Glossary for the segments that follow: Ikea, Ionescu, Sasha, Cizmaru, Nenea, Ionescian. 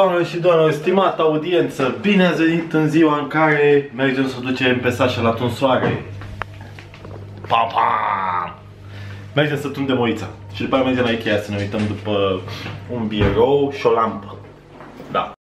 Doamnelor și doamnelor, stimată audiență, bine ați venit în ziua în care mergem să ducem pe Sasha la tunsoare. Pam, pam! Mergem să tundem oița și după aia mergem la Ikea să ne uităm după un birou și o lampă. Da.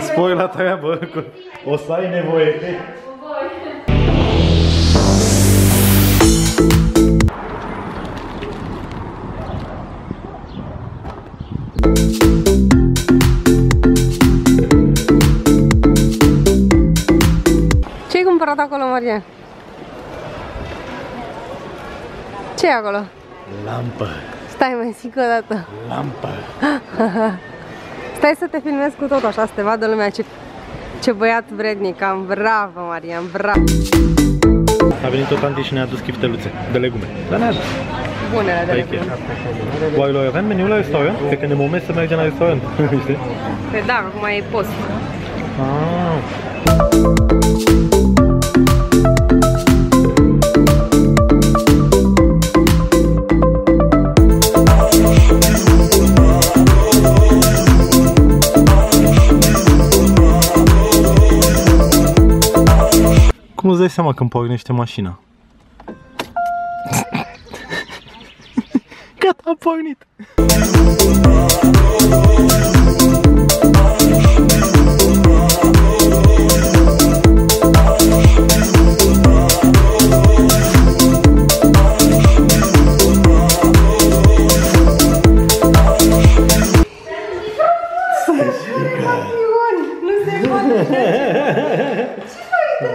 Spoi la treabă, o să ai nevoie. Ce-ai cumpărat acolo, Marian? Ce-i acolo? Lampă. Stai, mai zic o dată. Lampă. Stai să te filmez cu tot așa, să te vadă lumea ce băiat vrednic am. Bravo, Marian, bravo! A venit o tanti și ne-a adus chifteluțe de legume. Dar ne-a adus. Bunele de legume. Oai lor avem meniul la restaurant? Cred că ne moment să mergem la restaurant. Păi da, acum e post. Cum îți dai seama când pornește mașina? Gata, a pornit!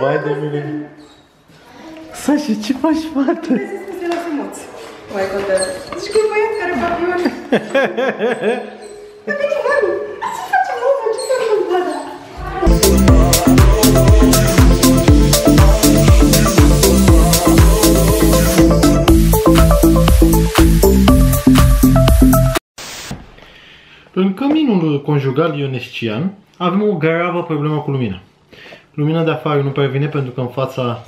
Vai de mine! Sasha, ce faci, fată? Trebuie să spui la frumuț. Mai contează. Zici că e băiat care va fi oameni. Dar bine, mami! Azi ce facem, omul? Ce s-a întâmplat? În căminul conjugal ionescian avem o gravă problemă cu lumina. Lumina de afară nu prea vine pentru că în fața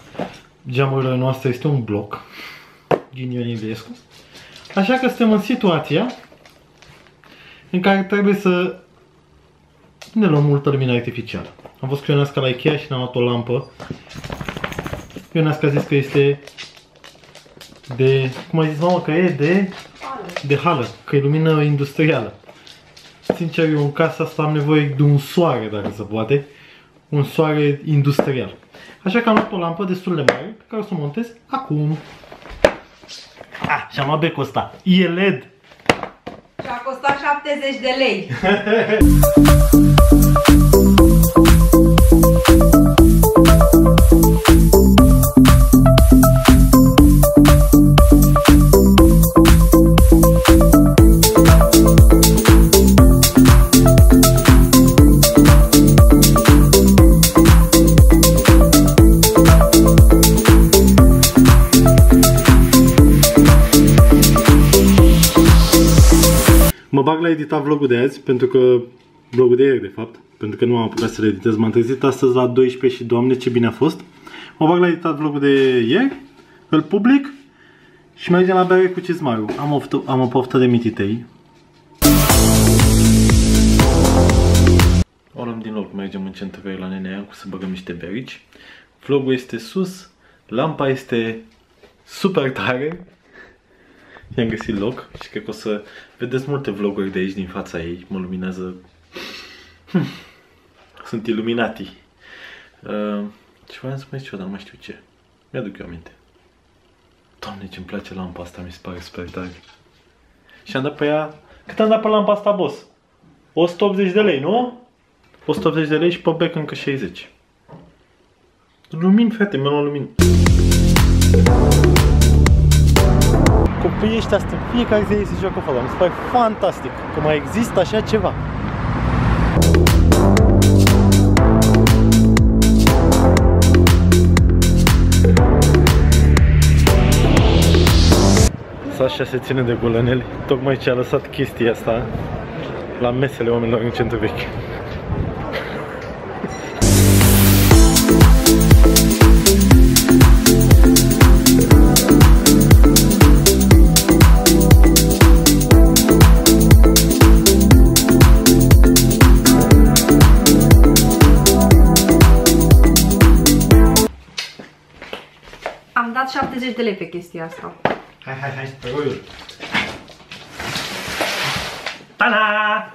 geamurilor noastre este un bloc ghinion Ionescu. Așa că suntem în situația în care trebuie să ne luăm multă lumină artificială. Am fost cu Ionescu la Ikea și ne-am luat o lampă. Ionescu a zis că este de... cum ai zis, mamă, că e de... de hală, că e lumină industrială. Sincer, eu în casa asta am nevoie de un soare, dacă se poate. Un soare industrial. Așa că am luat o lampă destul de mare pe care o să o montez acum. Ah, și am luat becul ăsta. E LED. Și a costat 70 de lei. Mă bag la editat vlogul de azi, pentru că vlogul de ieri, de fapt, pentru că nu am apucat să-l editez. M-am trezit astăzi la 12 și Doamne, ce bine a fost. Mă bag la editat vlogul de ieri, îl public și mergem la bere cu Cizmaru. Am o poftă de mititei. O luăm din loc, mergem în centru la Nenea cu să băgăm niște berici. Vlogul este sus, lampa este super tare. I-am găsit loc și cred că o să vedeți multe vloguri de aici din fața ei. Mă luminează. Sunt iluminati. Și voiam să mai zic ceva, dar nu mai știu ce. Mi-aduc eu aminte. Doamne, ce-mi place lampa asta, mi se pare super tare. Și am dat pe ea... Cât am dat pe lampa asta, boss? 180 de lei, nu? 180 de lei și pe bec încă 60. Lumini, frate, mi-am luat lumini. Copiii ăștia sunt în fiecare zi, ei se joacă fără. Mi se pare fantastic că mai există așa ceva. Sasha se ține de gulăneli, tocmai ce a lăsat chestia asta la mesele oamenilor în centru vechi. Am dat 70 de lei pe chestia asta. Hai, hai, hai, pe goiul. Ta-da!